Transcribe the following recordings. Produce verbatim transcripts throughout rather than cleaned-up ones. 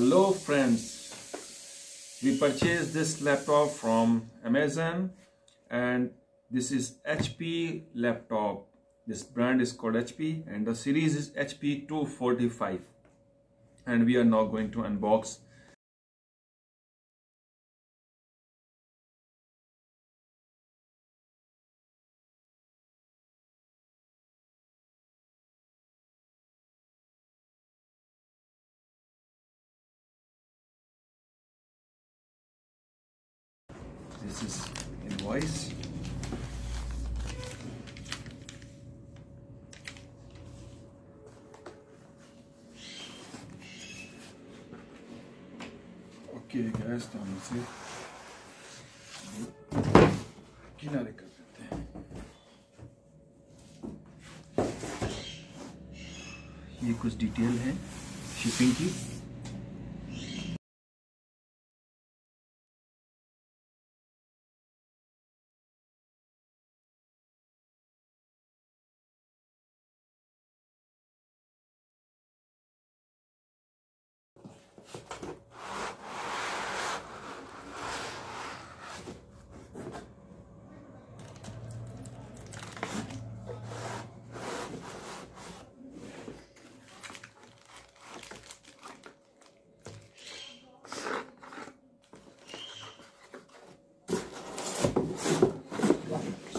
Hello friends, we purchased this laptop from Amazon and this is H P laptop. This brand is called H P and the series is H P two forty-five, and we are now going to unbox. This is invoice. Okay guys, तो हम इसे किनारे कर देते हैं। ये कुछ detail है शिपिंग की।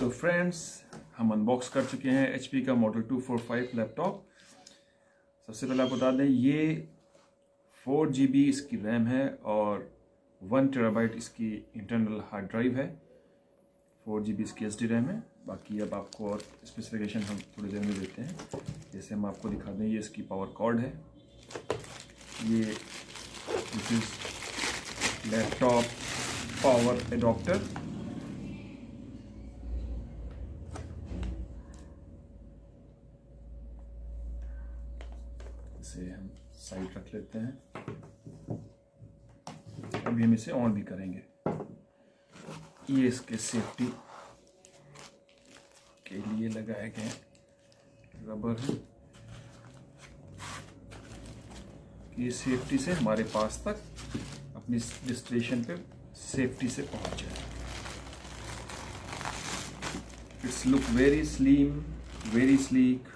तो फ्रेंड्स, हम अनबॉक्स कर चुके हैं एचपी का model two four five laptop. सबसे पहले आपको बता दें, ये फोर जी बी इसकी रैम है और वन टेराबाइट इसकी इंटरनल हार्ड ड्राइव है। फोर जी बी इसकी एस डी रैम है। बाकी अब आपको और स्पेसिफिकेशन हम थोड़ी देर में देते हैं। जैसे हम आपको दिखा दें, ये इसकी पावर कॉर्ड है। ये this is laptop power adapter. इसे हम साइड रख लेते हैं। अभी हम इसे ऑन भी करेंगे। ये इसके सेफ्टी के लिए लगाए गए रबर है कि ये सेफ्टी से हमारे पास तक अपनी डेस्टिनेशन पे सेफ्टी से पहुंच जाए। It's look very slim, very sleek.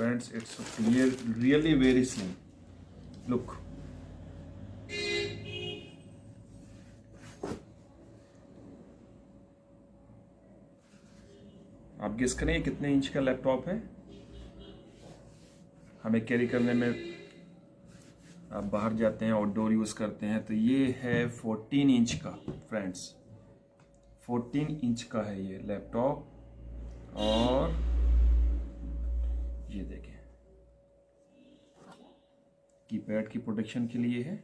Friends, it's clear, really very slim. Look, आप गेस करें ये कितने इंच का लैपटॉप है। हमें कैरी करने में, आप बाहर जाते हैं आउटडोर यूज करते हैं, तो ये है फोर्टीन इंच का। फ्रेंड्स, फोर्टीन इंच का है ये लैपटॉप। और ये देखें, कीपैड की प्रोटेक्शन के लिए है।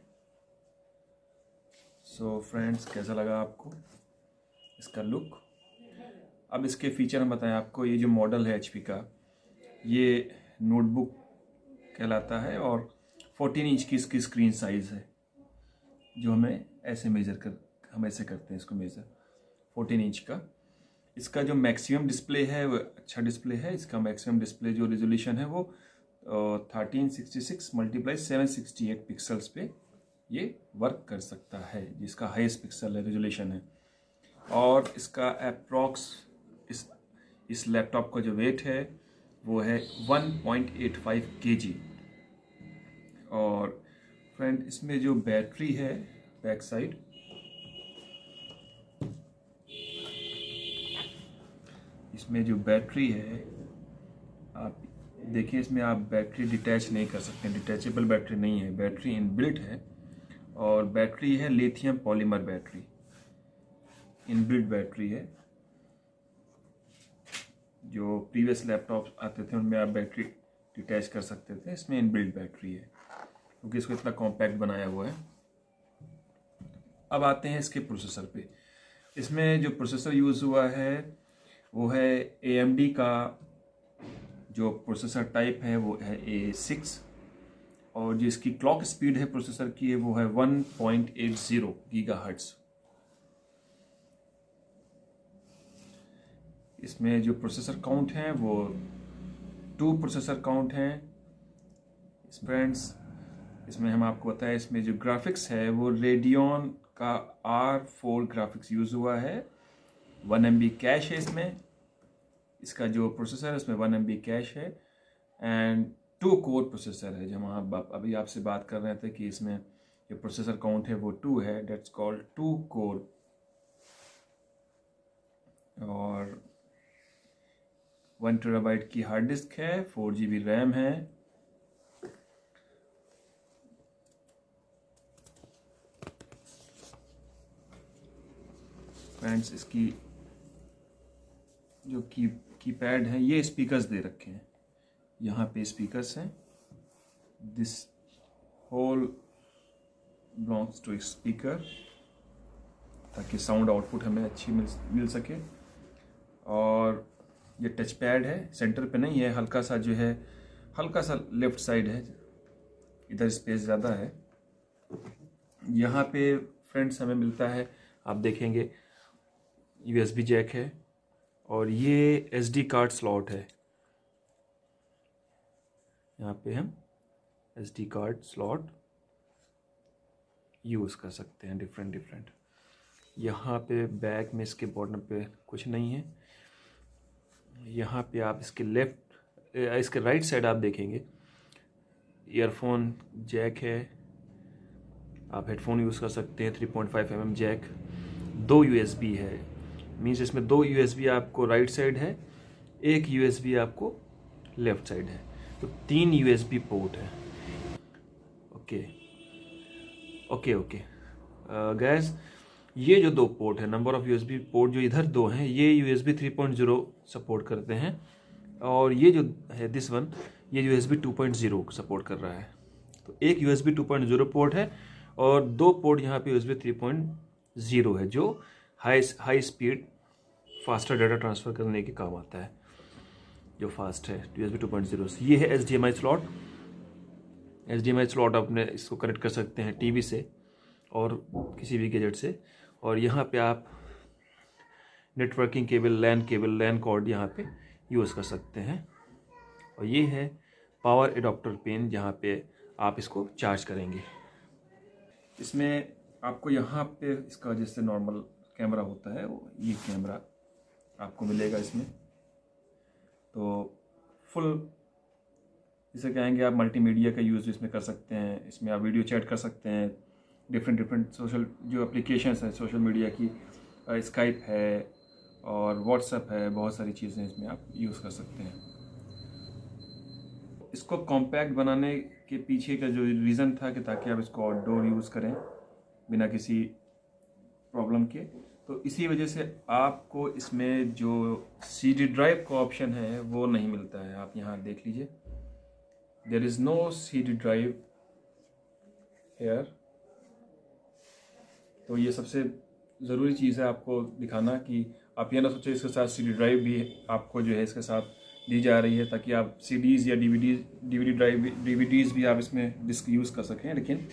सो so, फ्रेंड्स, कैसा लगा आपको इसका लुक? अब इसके फीचर हम बताएं आपको। ये जो मॉडल है एचपी का, ये नोटबुक कहलाता है और फोर्टीन इंच की इसकी स्क्रीन साइज़ है, जो हमें ऐसे मेजर कर हम ऐसे करते हैं इसको मेजर, फोर्टीन इंच का। इसका जो मैक्सिमम डिस्प्ले है वो अच्छा डिस्प्ले है। इसका मैक्सिमम डिस्प्ले जो रेजोल्यूशन है वो thirteen sixty six multiply seven sixty eight pixels पे ये वर्क कर सकता है, जिसका हाईएस्ट पिक्सल है, रेजोल्यूशन है। और इसका अप्रॉक्स इस इस लैपटॉप का जो वेट है वो है one point eight five kg. और फ्रेंड, इसमें जो बैटरी है बैक साइड, इसमें जो बैटरी है आप देखिए, इसमें आप बैटरी डिटैच नहीं कर सकते, डिटैचेबल बैटरी नहीं है, बैटरी इनबिल्ट है। और बैटरी है lithium polymer battery, inbuilt battery है। जो प्रीवियस लैपटॉप आते थे उनमें आप बैटरी डिटैच कर सकते थे, इसमें इनबिल्ट बैटरी है, क्योंकि इसको इतना कॉम्पैक्ट बनाया हुआ है। अब आते हैं इसके प्रोसेसर पे। इसमें जो प्रोसेसर यूज़ हुआ है वो है ए एम डी का, जो प्रोसेसर टाइप है वो है ए सिक्स। और जो इसकी क्लॉक स्पीड है प्रोसेसर की है वो है one point eight zero gigahertz. इसमें जो प्रोसेसर काउंट है वो टू प्रोसेसर काउंट हैं फ्रेंड्स। इसमें हम आपको बताएं, इसमें जो ग्राफिक्स है वो रेडियन का आर फोर ग्राफिक्स यूज़ हुआ है। वन एम बी कैश है इसमें, इसका जो प्रोसेसर है उसमें वन एम बी कैश है एंड टू कोर प्रोसेसर है। जो हम अभी आपसे बात कर रहे थे कि इसमें जो प्रोसेसर काउंट है वो टू है, डेट्स कॉल्ड टू कोर। और वन टेराबाइट की हार्ड डिस्क है, फोर जी बी रैम है। फ्रेंड्स इसकी जो की कीपैड है, ये स्पीकर्स दे रखे हैं, यहाँ पे स्पीकर्स हैं। This hole belongs to speaker, ताकि साउंड आउटपुट हमें अच्छी मिल मिल सके। और ये टच पैड है, सेंटर पे नहीं है, हल्का सा जो है हल्का सा लेफ्ट साइड है, इधर स्पेस ज़्यादा है। यहाँ पे फ्रेंड्स हमें मिलता है, आप देखेंगे यूएसबी जैक है और ये एसडी कार्ड स्लॉट है। यहाँ पे हम एसडी कार्ड स्लॉट यूज़ कर सकते हैं डिफरेंट डिफरेंट। यहाँ पे बैक में इसके बॉर्डर पे कुछ नहीं है। यहाँ पे आप इसके लेफ्ट इसके राइट साइड आप देखेंगे ईयरफोन जैक है, आप हेडफोन यूज़ कर सकते हैं। Three point five M M jack, दो यूएसबी है, मीन्स इसमें दो यूएसबी आपको राइट साइड है, एक यूएसबी आपको लेफ़्ट साइड है, तो तीन यूएसबी पोर्ट है। ओके ओके ओके गैस, ये जो दो पोर्ट है, नंबर ऑफ़ यूएसबी पोर्ट जो इधर दो हैं, ये USB three point zero support करते हैं और ये जो है दिस वन, ये USB two point zero support कर रहा है। तो एक USB two point zero port है और दो पोर्ट यहाँ पे यूएसबी थ्री पॉइंट ज़ीरो है, जो high high speed faster data transfer करने के काम आता है, जो फास्ट है यूएसबी टू पॉइंट ज़ीरो। ये है एचडीएमआई स्लॉट, एचडीएमआई स्लॉट आपने इसको कनेक्ट कर सकते हैं टीवी से और किसी भी गैजेट से। और यहाँ पे आप networking cable, LAN cable, LAN cord यहाँ पे यूज़ कर सकते हैं। और ये है पावर एडाप्टर पिन, जहाँ पे आप इसको चार्ज करेंगे। इसमें आपको यहाँ पे इसका जैसे नॉर्मल कैमरा होता है, वो ये कैमरा आपको मिलेगा इसमें। तो फुल इसे कहेंगे आप मल्टीमीडिया का यूज़ इसमें कर सकते हैं। इसमें आप वीडियो चैट कर सकते हैं, डिफरेंट डिफरेंट सोशल जो एप्लीकेशंस हैं सोशल मीडिया की, स्काइप है और व्हाट्सएप है, बहुत सारी चीज़ें इसमें आप यूज़ कर सकते हैं। इसको कॉम्पैक्ट बनाने के पीछे का जो रीज़न था कि ताकि आप इसको आउटडोर यूज़ करें बिना किसी प्रॉब्लम के, तो इसी वजह से आपको इसमें जो सीडी ड्राइव का ऑप्शन है वो नहीं मिलता है। आप यहाँ देख लीजिए, there is no CD drive here. तो ये सबसे ज़रूरी चीज़ है आपको दिखाना, कि आप ये ना सोचें इसके साथ सीडी ड्राइव भी आपको जो है इसके साथ दी जा रही है, ताकि आप सीडीज़ या डीवीडीज़ डीवीडी ड्राइव डीवीडीज़ भी आप इसमें डिस्क यूज़ कर सकें, लेकिन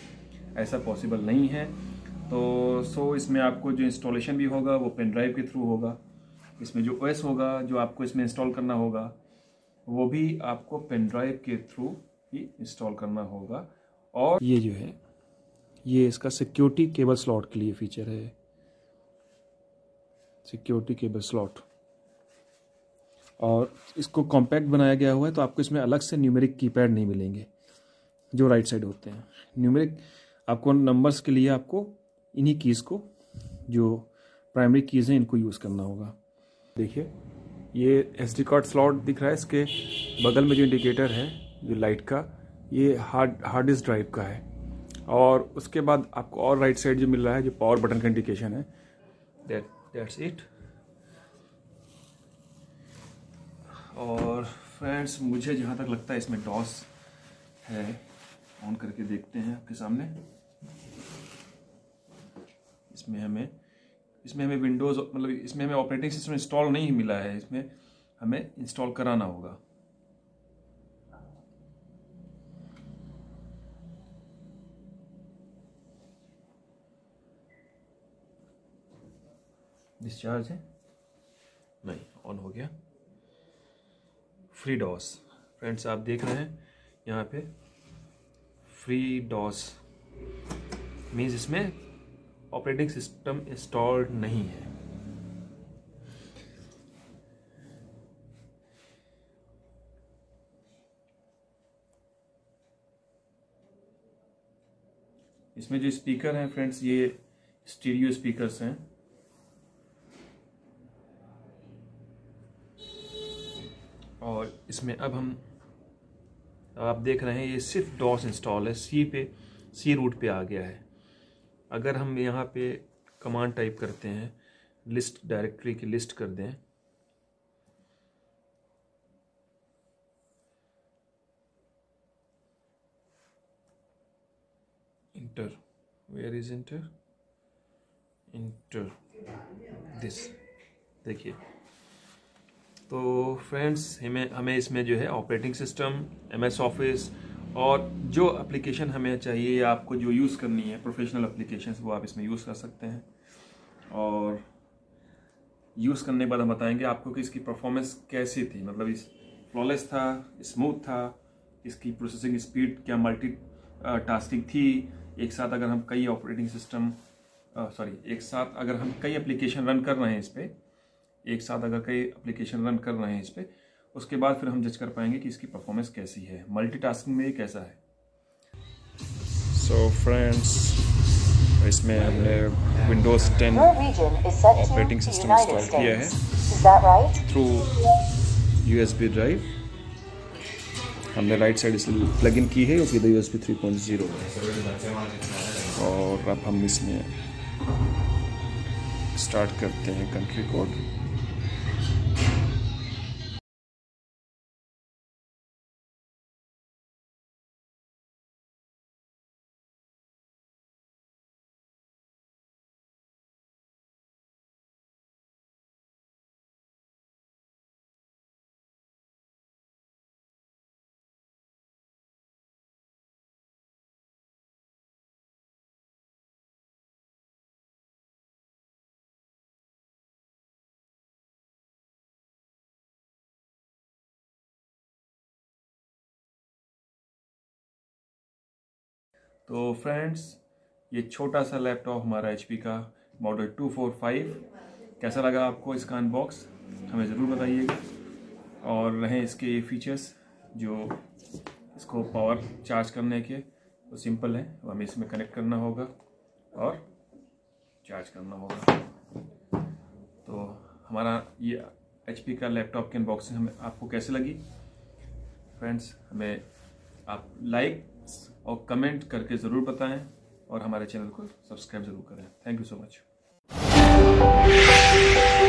ऐसा पॉसिबल नहीं है। तो सो इसमें आपको जो इंस्टॉलेशन भी होगा वो पेन ड्राइव के थ्रू होगा। इसमें जो ओएस होगा जो आपको इसमें इंस्टॉल करना होगा वो भी आपको पेन ड्राइव के थ्रू ही इंस्टॉल करना होगा। और ये जो है ये इसका सिक्योरिटी केबल स्लॉट के लिए फीचर है, सिक्योरिटी केबल स्लॉट। और इसको कॉम्पैक्ट बनाया गया हुआ है, तो आपको इसमें अलग से न्यूमेरिक कीपैड नहीं मिलेंगे जो राइट साइड होते हैं। न्यूमेरिक आपको नंबर्स के लिए आपको इन्हीं कीज़ को, जो प्राइमरी कीज़ हैं, इनको यूज़ करना होगा। देखिए ये एस डी कार्ड स्लॉट दिख रहा है, इसके बगल में जो इंडिकेटर है जो लाइट का, ये हार्ड हार्ड डिस्क ड्राइव का है। और उसके बाद आपको और राइट साइड जो मिल रहा है जो पावर बटन का इंडिकेशन है, दैट दैट्स इट। और फ्रेंड्स मुझे जहाँ तक लगता है इसमें डॉस है, ऑन करके देखते हैं आपके सामने। इसमें हमें इसमें हमें विंडोज़ मतलब इसमें हमें ऑपरेटिंग सिस्टम इंस्टॉल नहीं मिला है, इसमें हमें इंस्टॉल कराना होगा। डिस्चार्ज है, नहीं, ऑन हो गया। फ्रीडॉस फ्रेंड्स आप देख रहे हैं यहाँ पे फ्री डॉस मीन्स इसमें ऑपरेटिंग सिस्टम इंस्टॉल्ड नहीं है। इसमें जो स्पीकर हैं फ्रेंड्स ये स्टीरियो स्पीकर्स हैं। और इसमें अब हम आप देख रहे हैं ये सिर्फ डॉस इंस्टॉल है, सी पे सी रूट पे आ गया है। अगर हम यहाँ पे कमांड टाइप करते हैं, लिस्ट डायरेक्टरी की लिस्ट कर दें, enter where is enter enter this, देखिए तो फ्रेंड्स हमें हमें इसमें जो है operating system, M S office और जो एप्लीकेशन हमें चाहिए या आपको जो यूज़ करनी है प्रोफेशनल एप्लीकेशंस वो आप इसमें यूज़ कर सकते हैं। और यूज़ करने के बाद हम बताएंगे आपको कि इसकी परफॉर्मेंस कैसी थी, मतलब इस फ्लॉलेस था, स्मूथ था, इसकी प्रोसेसिंग स्पीड क्या मल्टी टास्किंग थी, एक साथ अगर हम कई ऑपरेटिंग सिस्टम सॉरी एक साथ अगर हम कई एप्लीकेशन रन कर रहे हैं इस पर एक साथ अगर कई एप्लीकेशन रन कर रहे हैं इस पर उसके बाद फिर हम जज कर पाएंगे कि इसकी परफॉर्मेंस कैसी है, मल्टीटास्किंग में ये कैसा है। सो फ्रेंड्स इसमें हमने Windows ten operating system install किया है थ्रू यूएसबी ड्राइव। हमने राइट साइड इसलिए प्लग इन की है और फिर यूएसबी थ्री पॉइंट ज़ीरो है। और अब हम इसमें स्टार्ट करते हैं कंट्री कोड। तो फ्रेंड्स ये छोटा सा लैपटॉप हमारा एच पी का मॉडल टू फोर फाइव कैसा लगा आपको, इसका अनबॉक्स हमें ज़रूर बताइएगा। और रहे इसके ये फीचर्स जो इसको पावर चार्ज करने के वो सिंपल हैं, वो हमें इसमें कनेक्ट करना होगा और चार्ज करना होगा। तो हमारा ये एच पी का लैपटॉप की अनबॉक्सिंग हमें आपको कैसे लगी फ्रेंड्स, हमें आप लाइक और कमेंट करके ज़रूर बताएं और हमारे चैनल को सब्सक्राइब ज़रूर करें। Thank you so much.